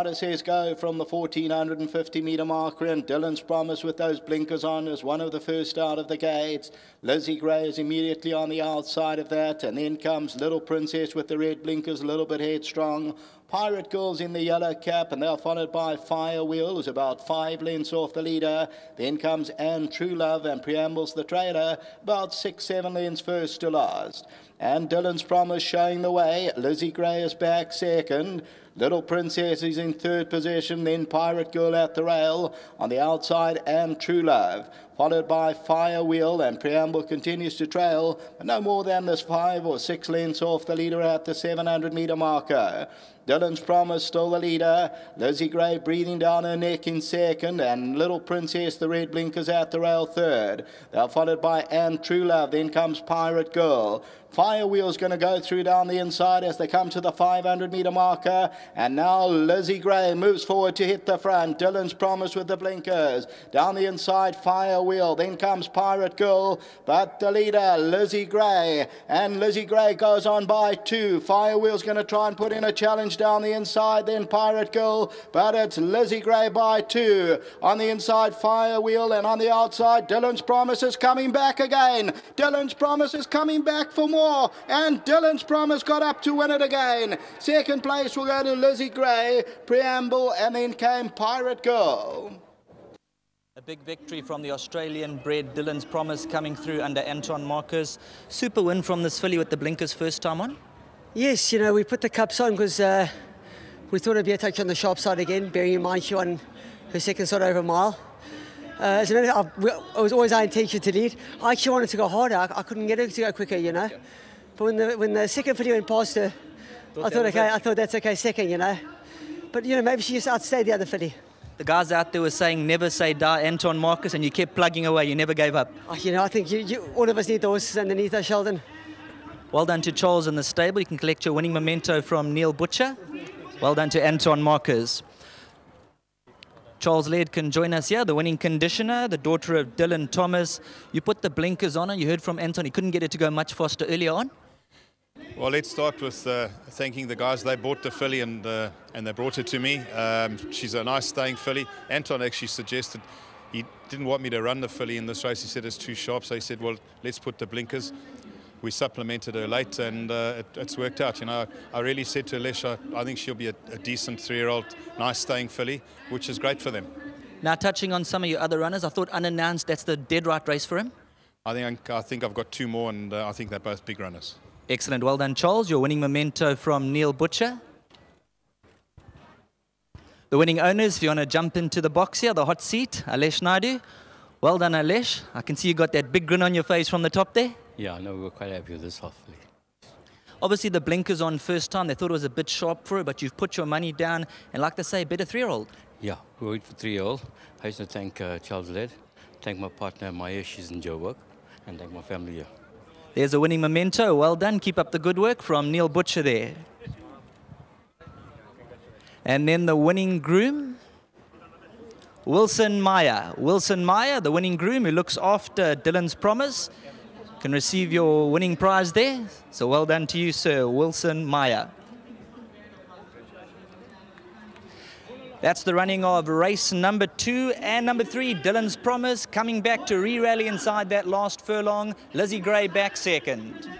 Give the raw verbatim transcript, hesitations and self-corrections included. Got a says go from the fourteen fifty metre marker, and Dylan's Promise with those blinkers on is one of the first out of the gates. Lizzy Grey is immediately on the outside of that, and then comes Little Princess with the red blinkers, a little bit headstrong. Pirate Girls in the yellow cap, and they're followed by Firewheel, who's about five lengths off the leader. Then comes Anne True Love and Preamble's the trailer, about six, seven lengths first to last. And Dylan's Promise showing the way. Lizzy Grey is back second. Little Princess is in third position, then Pirate Girl at the rail. On the outside, Anne True Love, followed by Firewheel, and Preamble continues to trail, but no more than this five or six lengths off the leader at the seven hundred metre marker. Dylan's Promise still the leader, Lizzy Grey breathing down her neck in second, and Little Princess, the red blinkers at the rail, third. They're followed by Anne True Love, then comes Pirate Girl. Firewheel's going to go through down the inside as they come to the five hundred metre marker, and now Lizzy Grey moves forward to hit the front. Dylan's Promise with the blinkers. Down the inside, Firewheel. Then comes Pirate Girl, but the leader, Lizzy Grey. And Lizzy Grey goes on by two. Firewheel's going to try and put in a challenge down the inside, then Pirate Girl, but it's Lizzy Grey by two. On the inside, Firewheel, and on the outside, Dylan's Promise is coming back again. Dylan's Promise is coming back for more. And Dylan's Promise got up to win it again. Second place will go to Lizzy Grey, Preamble, and then came Pirate Girl. A big victory from the Australian-bred Dylan's Promise coming through under Anton Marcus. Super win from this filly with the blinkers first time on? Yes, you know, we put the cups on because uh, we thought it'd be a touch on the sharp side again, bearing in mind she won her second sort over a mile. Uh, as a matter of, it was always our intention to lead. I actually wanted to go harder. I, I couldn't get her to go quicker, you know. Yeah. But when the when the second filly went past her, thought I thought, okay, it. I thought that's okay, second, you know. But you know, maybe she just outstayed the other filly. The guys out there were saying never say die, Anton Marcus, and you kept plugging away. You never gave up. Oh, you know, I think you, you, all of us need the horses underneath us, Sheldon. Well done to Charles in the stable. You can collect your winning memento from Neil Butcher. Well done to Anton Marcus. Charles Laird can join us here, the winning conditioner, the daughter of Dylan Thomas. You put the blinkers on, and you heard from Anton, he couldn't get it to go much faster earlier on. Well, let's start with uh, thanking the guys. They bought the filly, and uh, and they brought her to me. Um, she's a nice staying filly. Anton actually suggested, he didn't want me to run the filly in this race. He said it's too sharp, so he said, well, let's put the blinkers. We supplemented her late, and uh, it, it's worked out. You know, I really said to Alesh, I, I think she'll be a, a decent three-year-old, nice staying filly, which is great for them. Now, touching on some of your other runners, I thought Unannounced, that's the dead right race for him. I think, I think I've got two more, and uh, I think they're both big runners. Excellent. Well done, Charles. Your winning memento from Neil Butcher. The winning owners, if you want to jump into the box here, the hot seat, Alesh Naidoo. Well done, Alesh. I can see you got that big grin on your face from the top there. Yeah, I know we were quite happy with this half filly. Obviously, the blinkers on first time, they thought it was a bit sharp for her, but you've put your money down, and like they say, better three-year-old. Yeah, we went for three-year-old. I used to thank uh, Charles Led, thank my partner Maya, she's in Joburg, and thank my family here. There's a winning memento. Well done. Keep up the good work from Neil Butcher there. And then the winning groom, Wilson Meyer. Wilson Meyer, the winning groom who looks after Dylan's Promise, can receive your winning prize there. So well done to you, sir, Wilson Meyer. That's the running of race number two and number three. Dylan's Promise coming back to re-rally inside that last furlong. Lizzy Grey back second.